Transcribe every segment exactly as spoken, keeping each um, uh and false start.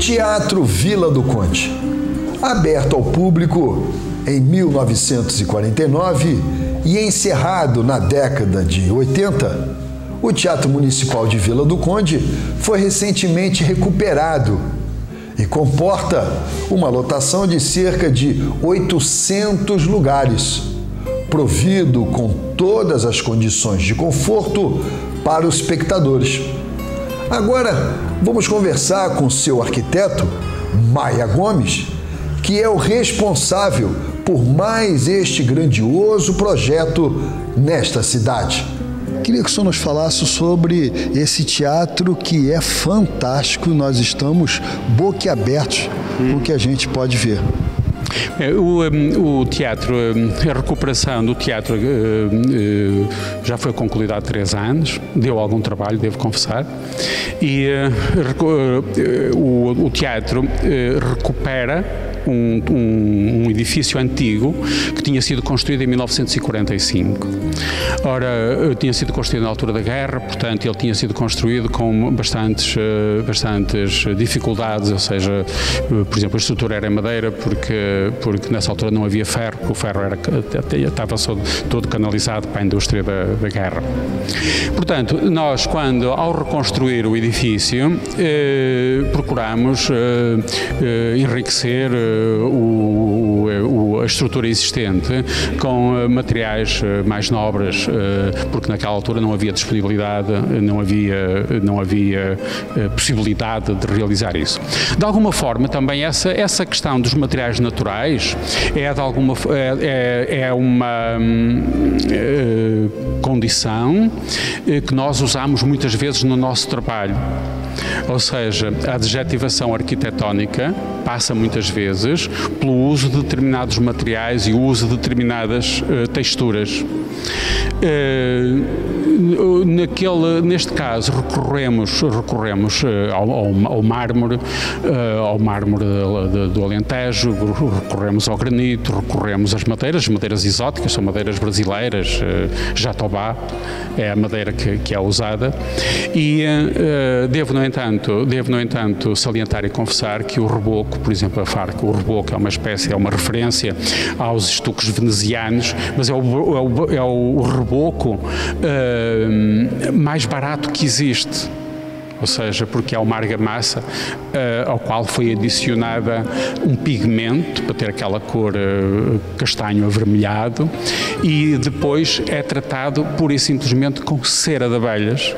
Teatro Vila do Conde, aberto ao público em mil novecentos e quarenta e nove e encerrado na década de oitenta, o Teatro Municipal de Vila do Conde foi recentemente recuperado e comporta uma lotação de cerca de oitocentos lugares, provido com todas as condições de conforto para os espectadores. Agora, vamos conversar com seu arquiteto, Maia Gomes, que é o responsável por mais este grandioso projeto nesta cidade. Queria que o senhor nos falasse sobre esse teatro que é fantástico. Nós estamos boquiabertos com o que a gente pode ver. O, o teatro, a recuperação do teatro já foi concluída há três anos, deu algum trabalho, devo confessar, e o, o teatro recupera Um, um, um edifício antigo que tinha sido construído em mil novecentos e quarenta e cinco. Ora, tinha sido construído na altura da guerra, portanto ele tinha sido construído com bastantes, bastantes dificuldades, ou seja, por exemplo, a estrutura era em madeira porque, porque nessa altura não havia ferro, porque o ferro era, estava todo canalizado para a indústria da, da guerra. Portanto, nós quando, ao reconstruir o edifício, eh, procuramos eh, enriquecer O, o, a estrutura existente com materiais mais nobres, porque naquela altura não havia disponibilidade, não havia, não havia possibilidade de realizar isso. De alguma forma também essa, essa questão dos materiais naturais é, de alguma, é, é uma é, condição que nós usamos muitas vezes no nosso trabalho. Ou seja, a adjetivação arquitetónica passa muitas vezes pelo uso de determinados materiais e o uso de determinadas uh, texturas. Uh, naquele, neste caso recorremos, recorremos uh, ao, ao, ao mármore, uh, ao mármore de, de, do Alentejo, recorremos ao granito, recorremos às madeiras, madeiras exóticas, são madeiras brasileiras, uh, jatobá é a madeira que, que é usada, e uh, devo, no entanto, devo no entanto salientar e confessar que o reboco, por exemplo, a farca, o reboco é uma espécie, é uma referência aos estuques venezianos, mas é o, é o, é o reboco pouco uh, mais barato que existe, ou seja, porque é uma argamassa uh, ao qual foi adicionada um pigmento para ter aquela cor uh, castanho avermelhado, e depois é tratado pura e simplesmente com cera de abelhas.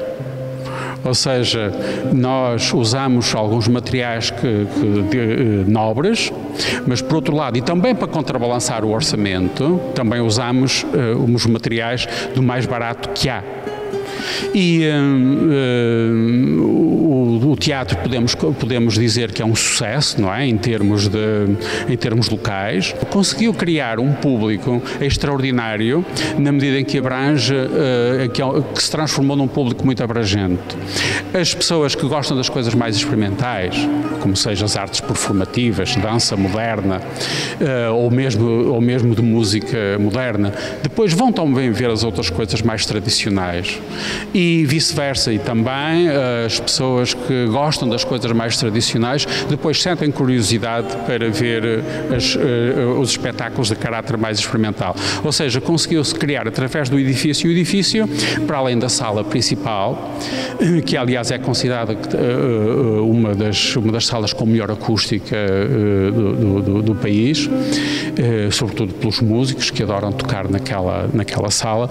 Ou seja, nós usamos alguns materiais que, que, de, nobres, mas por outro lado, e também para contrabalançar o orçamento, também usamos uh, os materiais do mais barato que há. E um, um, o, o teatro podemos, podemos dizer que é um sucesso, não é? Em termos, de, em termos locais. Conseguiu criar um público extraordinário na medida em que abrange, uh, que, que se transformou num público muito abrangente. As pessoas que gostam das coisas mais experimentais, como sejam as artes performativas, dança moderna, uh, ou, mesmo, ou mesmo de música moderna, depois vão também ver as outras coisas mais tradicionais. E vice-versa, e também as pessoas que gostam das coisas mais tradicionais depois sentem curiosidade para ver as, os espetáculos de caráter mais experimental. Ou seja, conseguiu-se criar através do edifício, e o edifício, para além da sala principal, que aliás é considerada uma das, uma das salas com melhor acústica do, do, do país, sobretudo pelos músicos que adoram tocar naquela, naquela sala,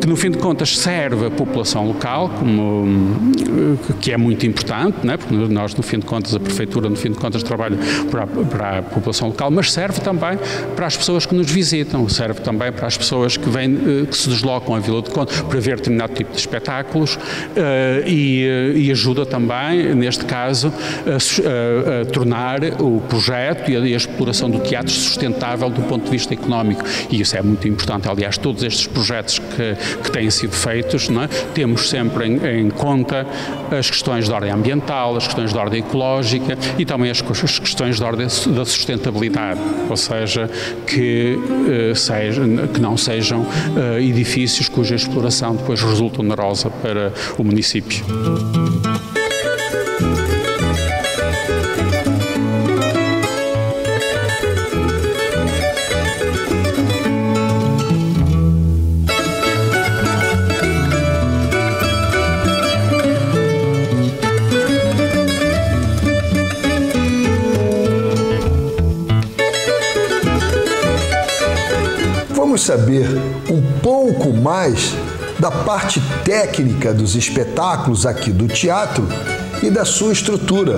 que no fim de contas serve a população local, como, que é muito importante, né? Porque nós, no fim de contas, a Prefeitura, no fim de contas, trabalha para, para a população local, mas serve também para as pessoas que nos visitam, serve também para as pessoas que, vêm, que se deslocam à Vila do Conde para ver determinado tipo de espetáculos, e, e ajuda também, neste caso, a, a, a tornar o projeto e a, e a exploração do teatro sustentável do ponto de vista económico, e isso é muito importante. Aliás, todos estes projetos que, que têm sido feitos, não é? Temos sempre em, em conta as questões de ordem ambiental, as questões de ordem ecológica e também as, as questões de ordem da sustentabilidade, ou seja, que, eh, seja, que não sejam eh, edifícios cuja exploração depois resulta onerosa para o município. vamos saber um pouco mais da parte técnica dos espetáculos aqui do teatro e da sua estrutura.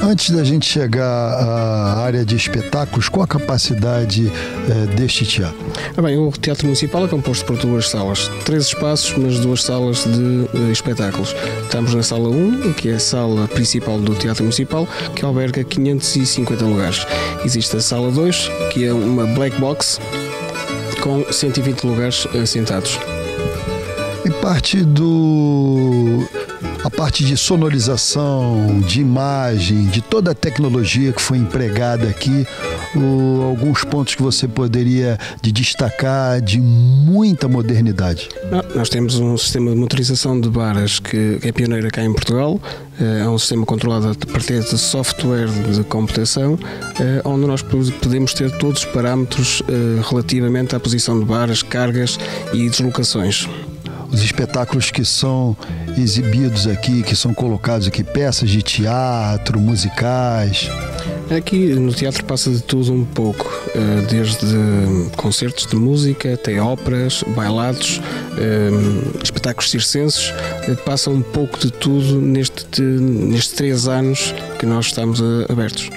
Antes da gente chegar à área de espetáculos, qual a capacidade eh, deste teatro? Ah, bem, o Teatro Municipal é composto por duas salas, três espaços, mas duas salas de eh, espetáculos. Estamos na sala um, que é a sala principal do Teatro Municipal, que alberga quinhentos e cinquenta lugares. Existe a sala dois, que é uma black box, com cento e vinte lugares eh, sentados. E parte do... a parte de sonorização, de imagem, de toda a tecnologia que foi empregada aqui, o, alguns pontos que você poderia de destacar de muita modernidade. Nós temos um sistema de motorização de varas que é pioneiro cá em Portugal. É um sistema controlado a partir de software de computação, onde nós podemos ter todos os parâmetros relativamente à posição de varas, cargas e deslocações. Os espetáculos que são exibidos aqui, que são colocados aqui, peças de teatro, musicais... Aqui no teatro passa de tudo um pouco, desde concertos de música até óperas, bailados, espetáculos circenses, passa um pouco de tudo neste, nestes três anos que nós estamos abertos.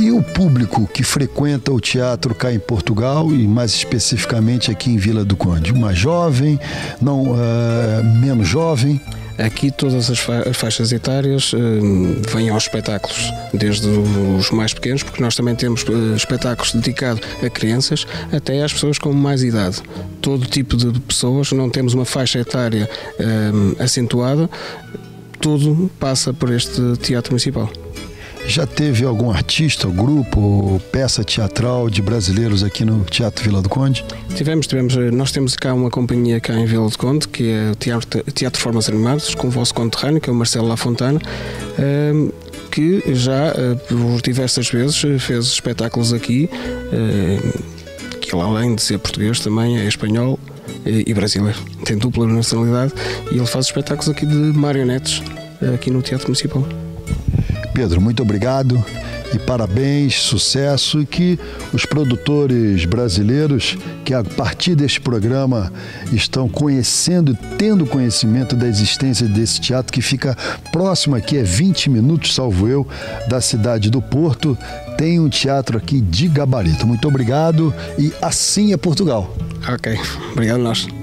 E o público que frequenta o teatro cá em Portugal e mais especificamente aqui em Vila do Conde? Uma jovem, não, uh, menos jovem? Aqui todas as fa faixas etárias uh, vêm aos espetáculos, desde os mais pequenos, porque nós também temos uh, espetáculos dedicados a crianças, até às pessoas com mais idade. Todo tipo de pessoas, não temos uma faixa etária uh, acentuada, tudo passa por este Teatro Municipal. Já teve algum artista, grupo, peça teatral de brasileiros aqui no Teatro Vila do Conde? Tivemos, tivemos. Nós temos cá uma companhia cá em Vila do Conde, que é o Teatro, Teatro Formas Animadas, com o vosso conterrâneo, que é o Marcelo La Fontana, que já por diversas vezes fez espetáculos aqui, que além de ser português também é espanhol e brasileiro. Tem dupla nacionalidade e ele faz espetáculos aqui de marionetes, aqui no Teatro Municipal. Pedro, muito obrigado e parabéns, sucesso, e que os produtores brasileiros que a partir deste programa estão conhecendo, tendo conhecimento da existência desse teatro que fica próximo aqui, é vinte minutos, salvo eu, da cidade do Porto, tem um teatro aqui de gabarito. Muito obrigado e assim é Portugal. Ok, obrigado nós.